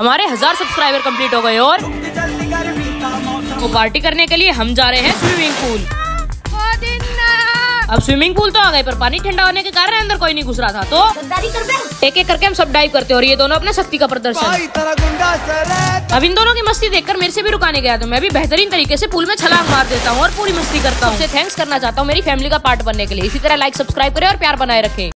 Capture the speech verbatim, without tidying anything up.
हमारे हजार subscriber complete हो गए और वो पार्टी करने के लिए हम जा रहे हैं स्विमिंग पूल। अब स्विमिंग पूल तो आ गए पर पानी ठंडा होने के कारण अंदर कोई नहीं घुस रहा था, तो एक एक करके हम सब डाइव करते और ये दोनों अपने शक्ति का प्रदर्शन। अब इन दोनों की मस्ती देखकर मेरे से भी रुकाने गया तो मैं भी बेहतरीन तरीके से पूल में छलांग मार देता हूँ और पूरी मस्ती करता हूँ। थैंक्स करना चाहता हूँ मेरी फैमिली का पार्ट बनने के लिए। इसी तरह लाइक सब्सक्राइब करें और प्यार बनाए रखें।